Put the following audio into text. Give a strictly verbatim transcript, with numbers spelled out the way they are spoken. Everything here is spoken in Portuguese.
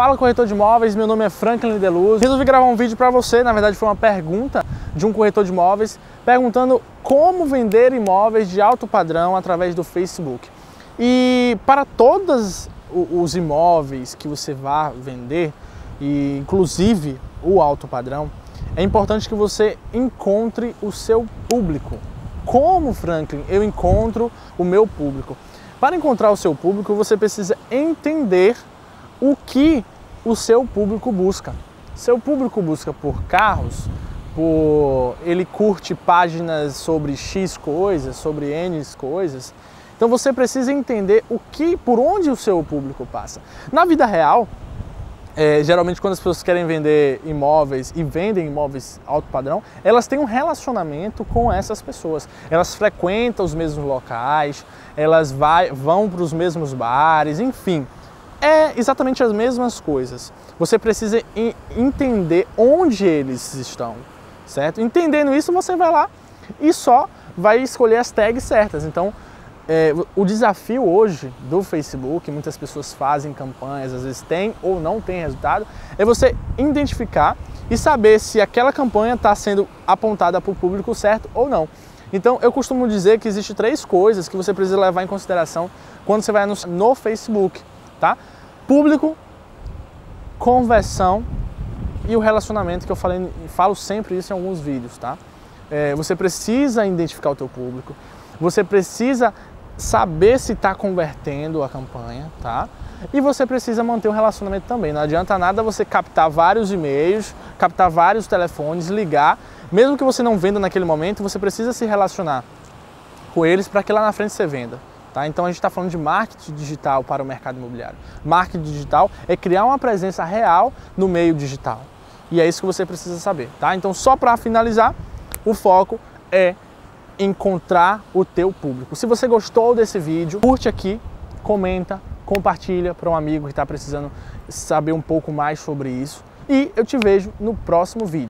Fala, corretor de imóveis, meu nome é Franklin Delusio. Resolvi gravar um vídeo para você, na verdade foi uma pergunta de um corretor de imóveis, perguntando como vender imóveis de alto padrão através do Facebook. E para todos os imóveis que você vá vender, e inclusive o alto padrão, é importante que você encontre o seu público. Como, Franklin, eu encontro o meu público? Para encontrar o seu público, você precisa entender o que o seu público busca. Seu público busca por carros, por ele curte páginas sobre X coisas, sobre N coisas. Então você precisa entender o que, por onde o seu público passa. Na vida real, é, geralmente quando as pessoas querem vender imóveis e vendem imóveis alto padrão, elas têm um relacionamento com essas pessoas. Elas frequentam os mesmos locais, elas vai, vão para os mesmos bares, enfim. É exatamente as mesmas coisas. Você precisa entender onde eles estão, certo? Entendendo isso, você vai lá e só vai escolher as tags certas. Então, é, o desafio hoje do Facebook, muitas pessoas fazem campanhas, às vezes tem ou não tem resultado, é você identificar e saber se aquela campanha está sendo apontada para o público certo ou não. Então, eu costumo dizer que existem três coisas que você precisa levar em consideração quando você vai anunciar no Facebook. Tá? Público, conversão e o relacionamento, que eu falei, falo sempre isso em alguns vídeos, tá? É, você precisa identificar o teu público, você precisa saber se está convertendo a campanha, tá? E você precisa manter um relacionamento também. Não adianta nada você captar vários e-mails, captar vários telefones, ligar, mesmo que você não venda naquele momento, você precisa se relacionar com eles para que lá na frente você venda. Tá? Então a gente está falando de marketing digital para o mercado imobiliário. Marketing digital é criar uma presença real no meio digital. E é isso que você precisa saber. Tá? Então, só para finalizar, o foco é encontrar o teu público. Se você gostou desse vídeo, curte aqui, comenta, compartilha para um amigo que está precisando saber um pouco mais sobre isso. E eu te vejo no próximo vídeo.